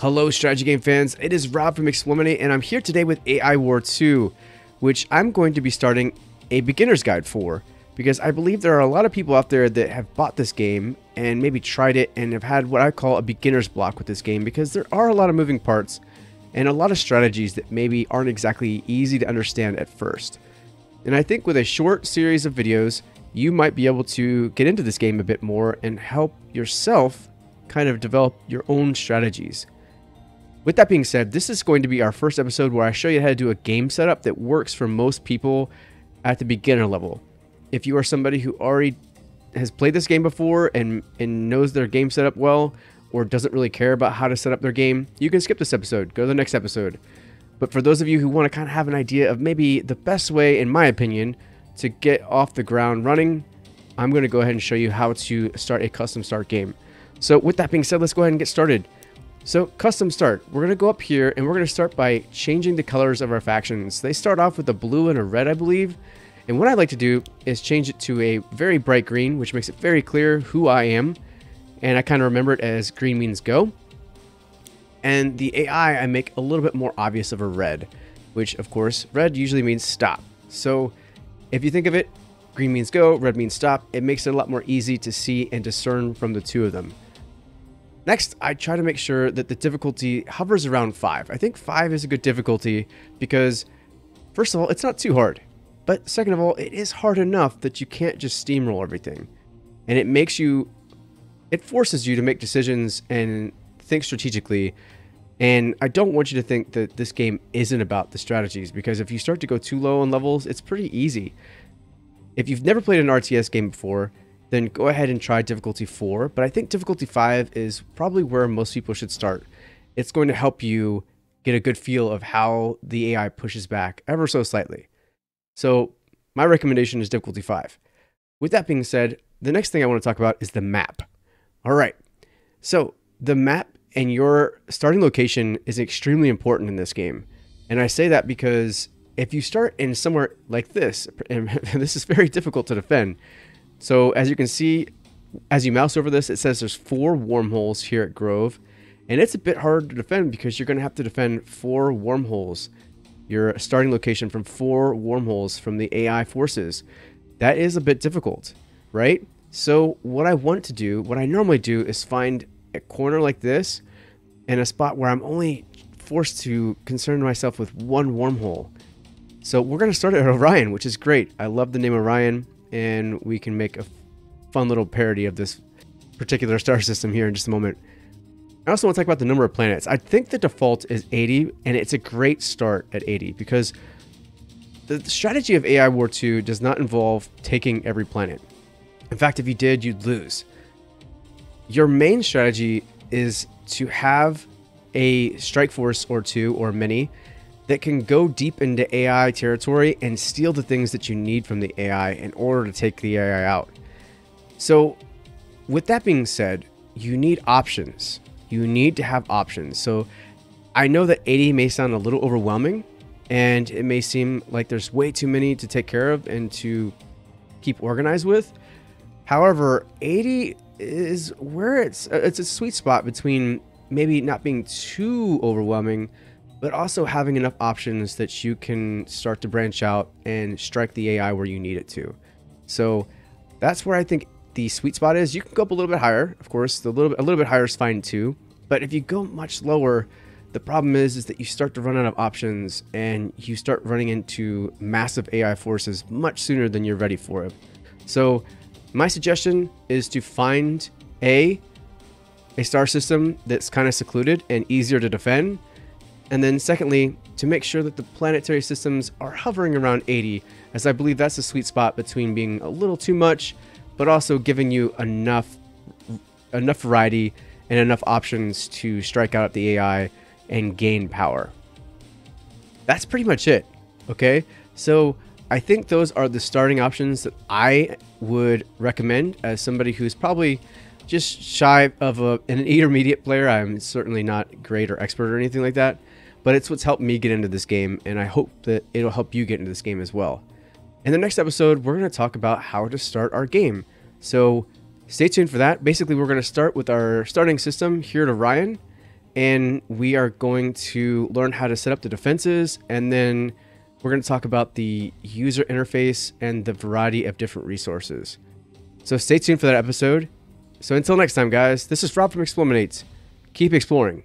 Hello strategy game fans, it is Rob from eXplorminate and I'm here today with AI War 2, which I'm going to be starting a beginner's guide for, because I believe there are a lot of people out there that have bought this game and maybe tried it and have had what I call a beginner's block with this game, because there are a lot of moving parts and a lot of strategies that maybe aren't exactly easy to understand at first. And I think with a short series of videos, you might be able to get into this game a bit more and help yourself kind of develop your own strategies. With that being said, this is going to be our first episode where I show you how to do a game setup that works for most people at the beginner level. If you are somebody who already has played this game before and knows their game setup well, or doesn't really care about how to set up their game, you can skip this episode, go to the next episode. But for those of you who want to kind of have an idea of maybe the best way, in my opinion, to get off the ground running, I'm going to go ahead and show you how to start a custom start game. So with that being said, let's go ahead and get started. So custom start, we're going to go up here and we're going to start by changing the colors of our factions. They start off with a blue and a red, I believe. And what I like to do is change it to a very bright green, which makes it very clear who I am. And I kind of remember it as green means go. And the AI I make a little bit more obvious of a red, which of course, red usually means stop. So if you think of it, green means go, red means stop. It makes it a lot more easy to see and discern from the two of them. Next, I try to make sure that the difficulty hovers around 5. I think 5 is a good difficulty because, first of all, it's not too hard. But second of all, it is hard enough that you can't just steamroll everything. And it forces you to make decisions and think strategically. And I don't want you to think that this game isn't about the strategies, because if you start to go too low on levels, it's pretty easy. If you've never played an RTS game before, then go ahead and try difficulty 4. But I think difficulty 5 is probably where most people should start. It's going to help you get a good feel of how the AI pushes back ever so slightly. So my recommendation is difficulty 5. With that being said, the next thing I want to talk about is the map. All right, so the map and your starting location is extremely important in this game. And I say that because if you start in somewhere like this, and this is very difficult to defend. So as you can see, as you mouse over this, it says there's 4 wormholes here at Grove. And it's a bit hard to defend because you're going to have to defend 4 wormholes. Your starting location from 4 wormholes from the AI forces. That is a bit difficult, right? So what I normally do is find a corner like this and a spot where I'm only forced to concern myself with 1 wormhole. So we're gonna start at Orion, which is great. I love the name Orion, and we can make a fun little parody of this particular star system here in just a moment. I also want to talk about the number of planets. I think the default is 80, and it's a great start at 80 because the strategy of AI War 2 does not involve taking every planet. In fact, if you did, you'd lose. Your main strategy is to have a strike force or 2 or many that can go deep into AI territory and steal the things that you need from the AI in order to take the AI out. So with that being said, you need options. You need to have options. So I know that 80 may sound a little overwhelming and it may seem like there's way too many to take care of and to keep organized with. However, 80 is where it's a sweet spot between maybe not being too overwhelming, but also having enough options that you can start to branch out and strike the AI where you need it to. So that's where I think the sweet spot is. You can go up a little bit higher, of course. A little bit higher is fine too. But if you go much lower, the problem is that you start to run out of options and you start running into massive AI forces much sooner than you're ready for it. So my suggestion is to find a star system that's kind of secluded and easier to defend. And then secondly, to make sure that the planetary systems are hovering around 80, as I believe that's the sweet spot between being a little too much but also giving you enough variety and enough options to strike out the AI and gain power. That's pretty much it, okay? So I think those are the starting options that I would recommend as somebody who's probably just shy of an intermediate player. I'm certainly not great or expert or anything like that, but it's what's helped me get into this game, and I hope that it'll help you get into this game as well. In the next episode, we're going to talk about how to start our game, so stay tuned for that. Basically, we're going to start with our starting system here at Orion, and we are going to learn how to set up the defenses, and then we're going to talk about the user interface and the variety of different resources. So stay tuned for that episode. So until next time, guys, this is Rob from eXplorminate. Keep exploring.